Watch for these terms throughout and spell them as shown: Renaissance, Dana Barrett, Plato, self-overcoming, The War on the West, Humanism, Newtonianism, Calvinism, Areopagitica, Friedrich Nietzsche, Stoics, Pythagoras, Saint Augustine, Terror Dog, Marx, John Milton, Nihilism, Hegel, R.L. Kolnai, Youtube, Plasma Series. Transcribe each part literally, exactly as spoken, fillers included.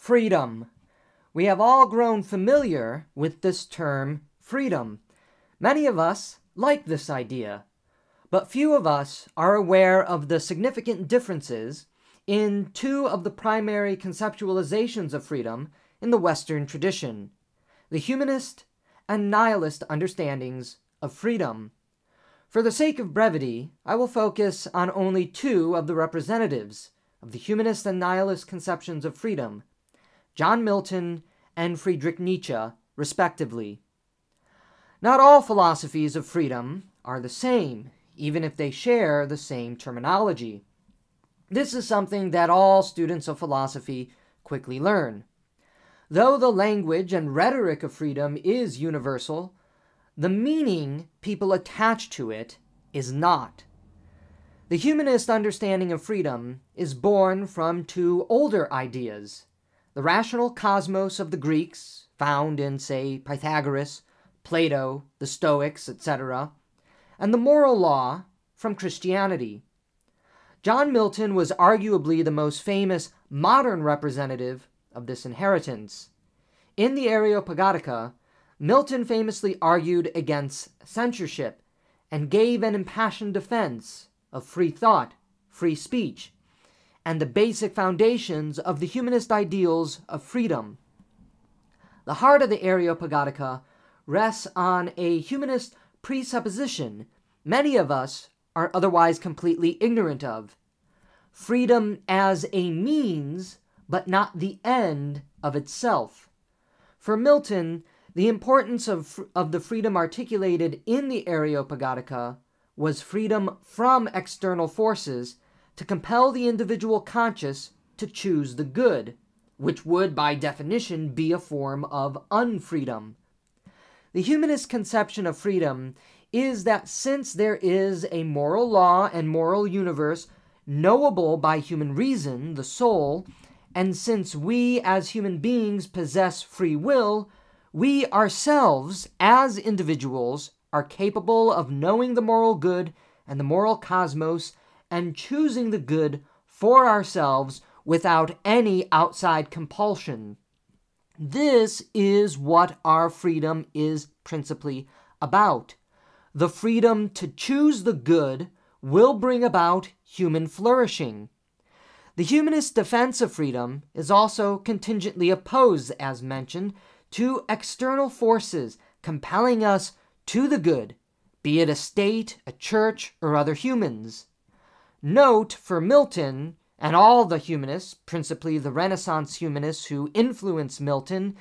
freedom. We have all grown familiar with this term, freedom. Many of us like this idea, but few of us are aware of the significant differences in two of the primary conceptualizations of freedom in the Western tradition, the humanist and nihilist understandings of freedom. For the sake of brevity, I will focus on only two of the representatives of the humanist and nihilist conceptions of freedom, John Milton and Friedrich Nietzsche, respectively. Not all philosophies of freedom are the same, even if they share the same terminology. This is something that all students of philosophy quickly learn. Though the language and rhetoric of freedom is universal, the meaning people attach to it is not. The humanist understanding of freedom is born from two older ideas, the rational cosmos of the Greeks, found in, say, Pythagoras, Plato, the Stoics, et cetera, and the moral law from Christianity. John Milton was arguably the most famous modern representative of this inheritance. In the Areopagitica, Milton famously argued against censorship and gave an impassioned defense of free thought, free speech, and the basic foundations of the humanist ideals of freedom. The heart of the Areopagitica rests on a humanist presupposition many of us are otherwise completely ignorant of: freedom as a means but not the end of itself. For Milton, the importance of, of the freedom articulated in the Areopagitica was freedom from external forces to compel the individual conscious to choose the good, which would by definition be a form of unfreedom. The humanist conception of freedom is that since there is a moral law and moral universe knowable by human reason, the soul, and since we as human beings possess free will, we ourselves as individuals are capable of knowing the moral good and the moral cosmos and choosing the good for ourselves without any outside compulsion. This is what our freedom is principally about. The freedom to choose the good will bring about human flourishing. The humanist defense of freedom is also contingently opposed, as mentioned, to external forces compelling us to the good, be it a state, a church, or other humans. Note, for Milton and all the humanists, principally the Renaissance humanists who influenced Milton,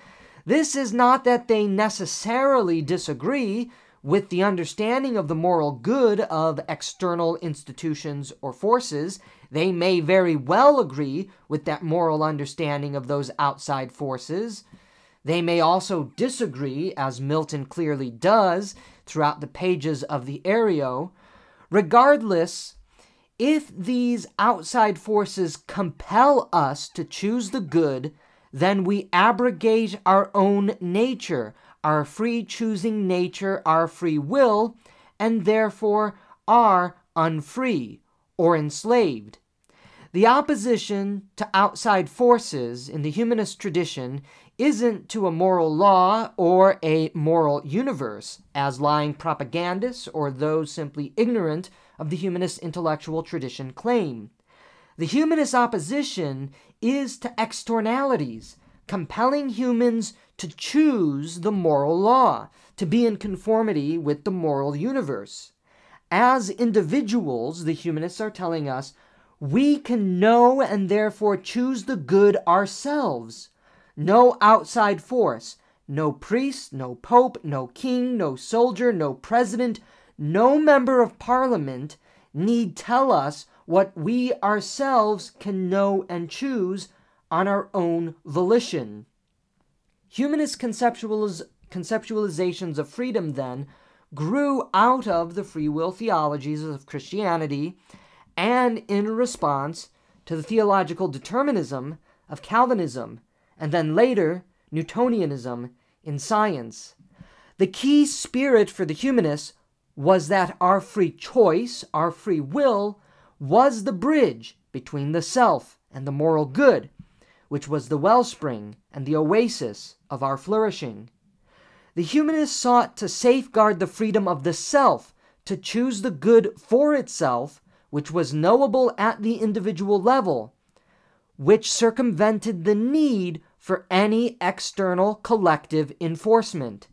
this is not that they necessarily disagree with the understanding of the moral good of external institutions or forces. They may very well agree with that moral understanding of those outside forces. They may also disagree, as Milton clearly does throughout the pages of the Areo. Regardless, if these outside forces compel us to choose the good, then we abrogate our own nature, our free choosing nature, our free will, and therefore are unfree or enslaved. The opposition to outside forces in the humanist tradition isn't to a moral law or a moral universe, as lying propagandists or those simply ignorant of the humanist intellectual tradition claim. The humanist opposition is to externalities, compelling humans to choose the moral law, to be in conformity with the moral universe. As individuals, the humanists are telling us, we can know and therefore choose the good ourselves. No outside force, no priest, no pope, no king, no soldier, no president, no member of parliament need tell us what we ourselves can know and choose on our own volition. Humanist conceptualiz- conceptualizations of freedom, then, grew out of the free will theologies of Christianity and in response to the theological determinism of Calvinism, and then later Newtonianism in science. The key spirit for the humanists was that our free choice, our free will, was the bridge between the self and the moral good, which was the wellspring and the oasis of our flourishing. The humanists sought to safeguard the freedom of the self, to choose the good for itself, which was knowable at the individual level, which circumvented the need for any external collective enforcement.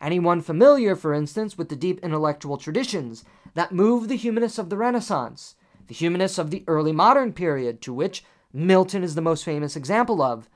Anyone familiar, for instance, with the deep intellectual traditions that moved the humanists of the Renaissance, the humanists of the early modern period, to which Milton is the most famous example of,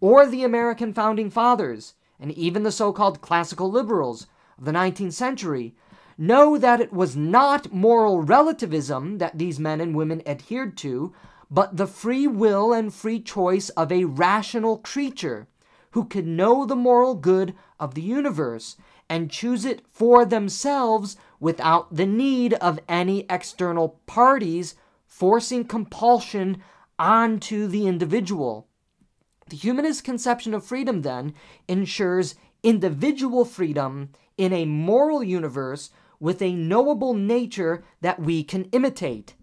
or the American founding fathers, and even the so-called classical liberals of the nineteenth century, know that it was not moral relativism that these men and women adhered to, but the free will and free choice of a rational creature who could know the moral good of the universe and choose it for themselves without the need of any external parties forcing compulsion onto the individual. The humanist conception of freedom, then, ensures individual freedom in a moral universe with a knowable nature that we can imitate,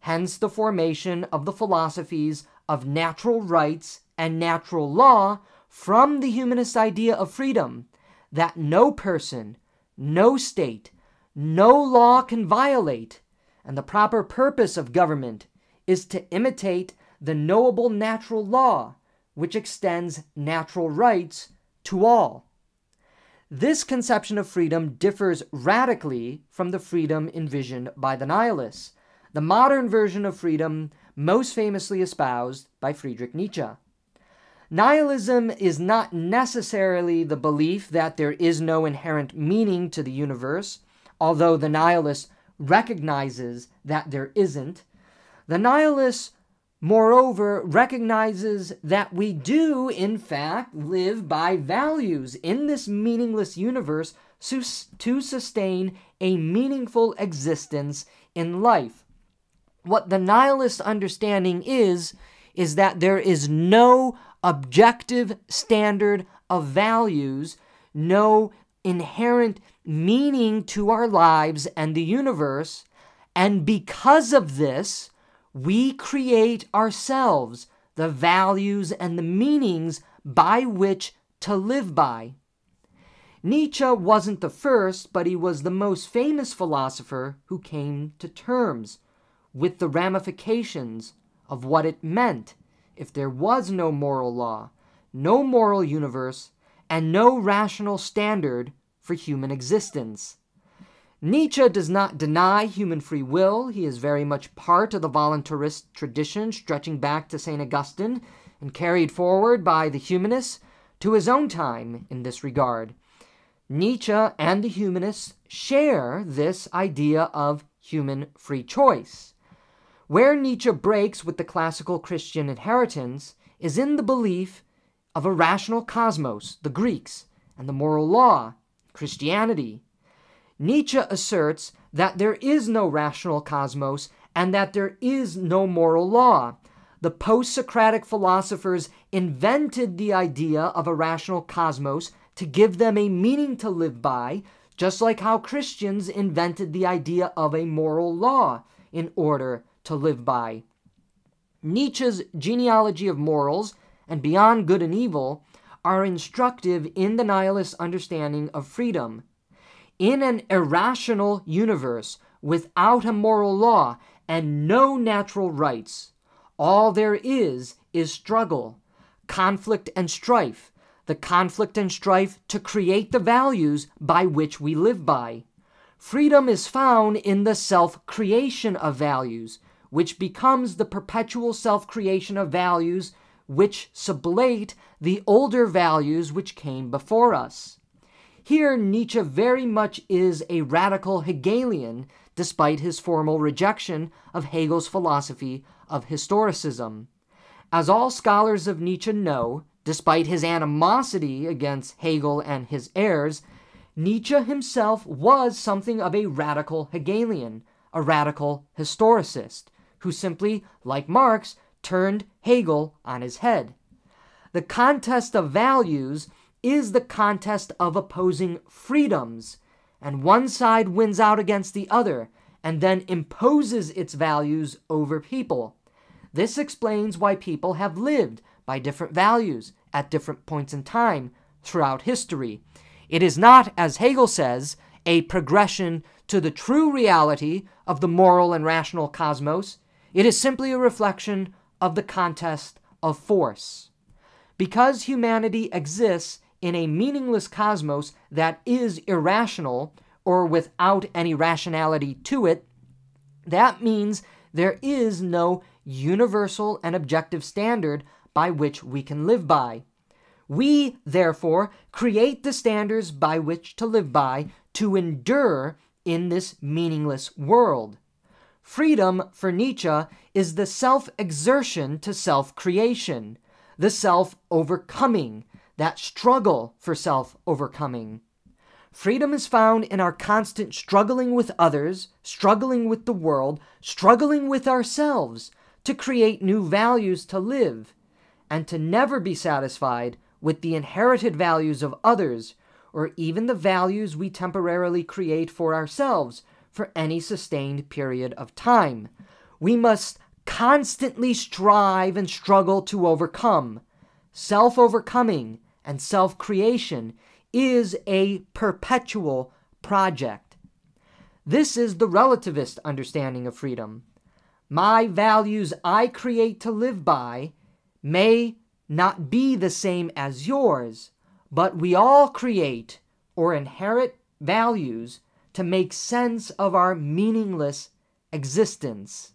hence the formation of the philosophies of natural rights and natural law from the humanist idea of freedom, that no person, no state, no law can violate, and the proper purpose of government is to imitate the knowable natural law, which extends natural rights to all. This conception of freedom differs radically from the freedom envisioned by the nihilists, the modern version of freedom most famously espoused by Friedrich Nietzsche. Nihilism is not necessarily the belief that there is no inherent meaning to the universe, although the nihilist recognizes that there isn't. The nihilist, moreover, recognizes that we do, in fact, live by values in this meaningless universe to sustain a meaningful existence in life. What the nihilist understanding is, is that there is no objective standard of values, no inherent meaning to our lives and the universe, and because of this, we create ourselves the values and the meanings by which to live by. Nietzsche wasn't the first, but he was the most famous philosopher who came to terms with the ramifications of what it meant if there was no moral law, no moral universe, and no rational standard for human existence. Nietzsche does not deny human free will. He is very much part of the voluntarist tradition stretching back to Saint Augustine and carried forward by the humanists to his own time in this regard. Nietzsche and the humanists share this idea of human free choice. Where Nietzsche breaks with the classical Christian inheritance is in the belief of a rational cosmos, the Greeks, and the moral law, Christianity. Nietzsche asserts that there is no rational cosmos and that there is no moral law. The post-Socratic philosophers invented the idea of a rational cosmos to give them a meaning to live by, just like how Christians invented the idea of a moral law in order to live by. Nietzsche's genealogy of morals and beyond good and evil are instructive in the nihilist understanding of freedom. In an irrational universe, without a moral law and no natural rights, all there is is struggle, conflict and strife, the conflict and strife to create the values by which we live by. Freedom is found in the self-creation of values, which becomes the perpetual self-creation of values which sublate the older values which came before us. Here, Nietzsche very much is a radical Hegelian, despite his formal rejection of Hegel's philosophy of historicism. As all scholars of Nietzsche know, despite his animosity against Hegel and his heirs, Nietzsche himself was something of a radical Hegelian, a radical historicist, who simply, like Marx, turned Hegel on his head. The contest of values is the contest of opposing freedoms, and one side wins out against the other, and then imposes its values over people. This explains why people have lived by different values at different points in time throughout history. It is not, as Hegel says, a progression to the true reality of the moral and rational cosmos. It is simply a reflection of the contest of force. Because humanity exists in a meaningless cosmos that is irrational, or without any rationality to it, that means there is no universal and objective standard by which we can live by. We, therefore, create the standards by which to live by to endure in this meaningless world. Freedom, for Nietzsche, is the self-exertion to self-creation, the self-overcoming, that struggle for self-overcoming. Freedom is found in our constant struggling with others, struggling with the world, struggling with ourselves to create new values to live, and to never be satisfied with the inherited values of others, or even the values we temporarily create for ourselves for any sustained period of time. We must constantly strive and struggle to overcome. Self-overcoming and self-creation is a perpetual project. This is the relativist understanding of freedom. My values I create to live by may not be the same as yours, but we all create or inherit values to make sense of our meaningless existence.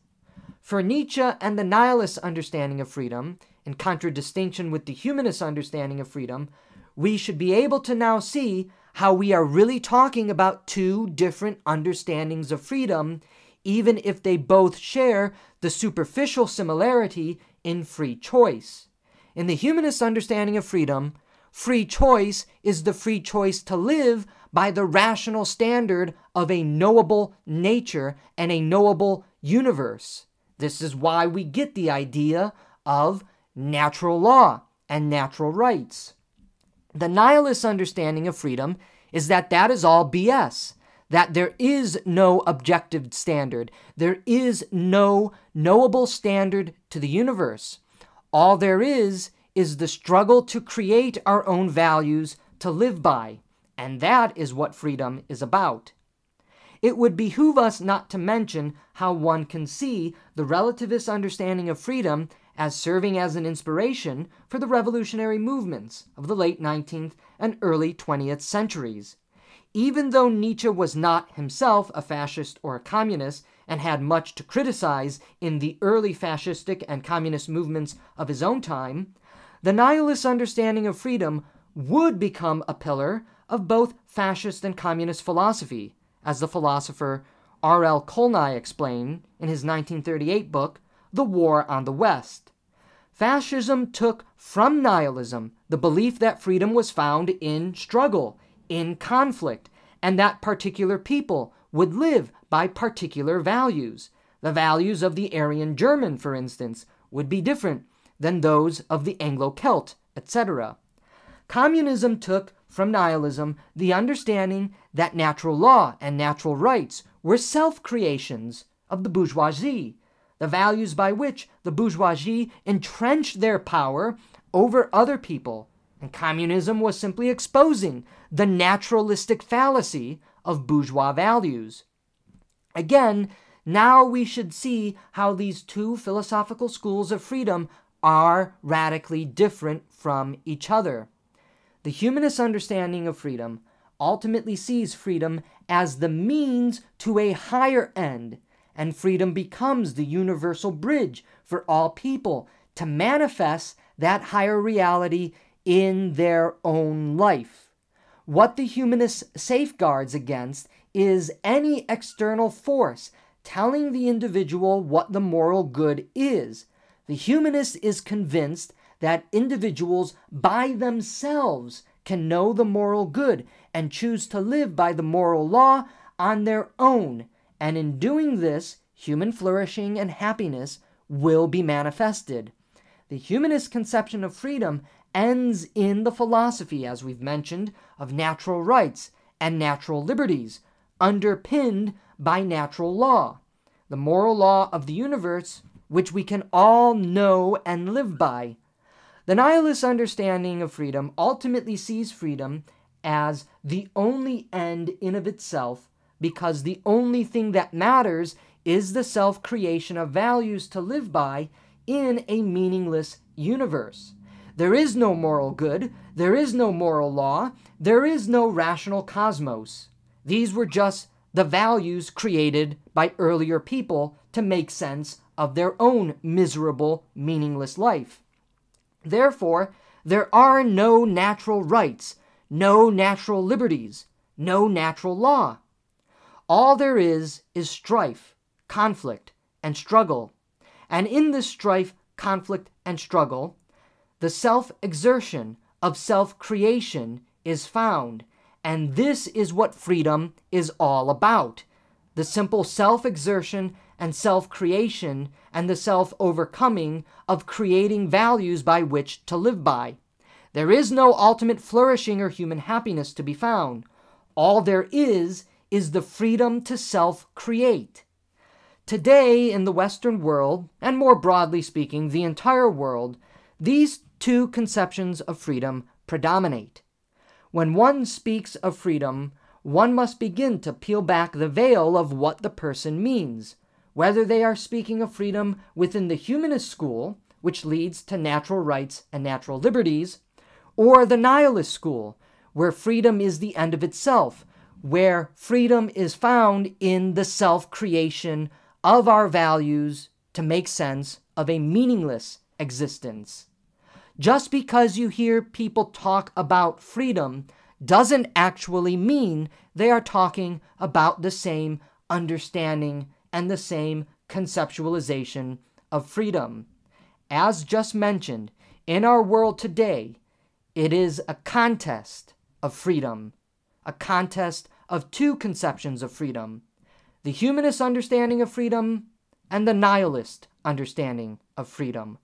For Nietzsche and the nihilist understanding of freedom, in contradistinction with the humanist understanding of freedom, we should be able to now see how we are really talking about two different understandings of freedom, even if they both share the superficial similarity in free choice. In the humanist understanding of freedom, free choice is the free choice to live by the rational standard of a knowable nature and a knowable universe. This is why we get the idea of natural law and natural rights. The nihilist understanding of freedom is that that is all B S, that there is no objective standard, there is no knowable standard to the universe. All there is is the struggle to create our own values to live by, and that is what freedom is about. It would behoove us not to mention how one can see the relativist understanding of freedom as serving as an inspiration for the revolutionary movements of the late nineteenth and early twentieth centuries. Even though Nietzsche was not himself a fascist or a communist and had much to criticize in the early fascistic and communist movements of his own time, the nihilist understanding of freedom would become a pillar of both fascist and communist philosophy, as the philosopher R L Kolnai explained in his nineteen thirty-eight book, The War on the West. Fascism took from nihilism the belief that freedom was found in struggle, in conflict, and that particular people would live by particular values. The values of the Aryan German, for instance, would be different than those of the Anglo-Celt, et cetera. Communism took from nihilism the understanding that natural law and natural rights were self-creations of the bourgeoisie, the values by which the bourgeoisie entrenched their power over other people, and communism was simply exposing the naturalistic fallacy of bourgeois values. Again, now we should see how these two philosophical schools of freedom are radically different from each other. The humanist understanding of freedom ultimately sees freedom as the means to a higher end, and freedom becomes the universal bridge for all people to manifest that higher reality in their own life. What the humanist safeguards against is any external force telling the individual what the moral good is. The humanist is convinced that individuals by themselves can know the moral good and choose to live by the moral law on their own, and in doing this, human flourishing and happiness will be manifested. The humanist conception of freedom ends in the philosophy, as we've mentioned, of natural rights and natural liberties, underpinned by natural law, the moral law of the universe, which we can all know and live by. The nihilist understanding of freedom ultimately sees freedom as the only end in of itself, because the only thing that matters is the self-creation of values to live by in a meaningless universe. There is no moral good, there is no moral law, there is no rational cosmos. These were just the values created by earlier people to make sense of their own miserable, meaningless life. Therefore, there are no natural rights, no natural liberties, no natural law. All there is is strife, conflict, and struggle. And in this strife, conflict, and struggle, the self-exertion of self-creation is found. And this is what freedom is all about. The simple self-exertion and self-creation and the self-overcoming of creating values by which to live by. There is no ultimate flourishing or human happiness to be found. All there is is the freedom to self-create. Today, in the Western world, and more broadly speaking, the entire world, these two conceptions of freedom predominate. When one speaks of freedom, one must begin to peel back the veil of what the person means, whether they are speaking of freedom within the humanist school, which leads to natural rights and natural liberties, or the nihilist school, where freedom is the end of itself, where freedom is found in the self-creation of our values to make sense of a meaningless existence. Just because you hear people talk about freedom doesn't actually mean they are talking about the same understanding and the same conceptualization of freedom. As just mentioned, in our world today, it is a contest of freedom, a contest of two conceptions of freedom, the humanist understanding of freedom and the nihilist understanding of freedom.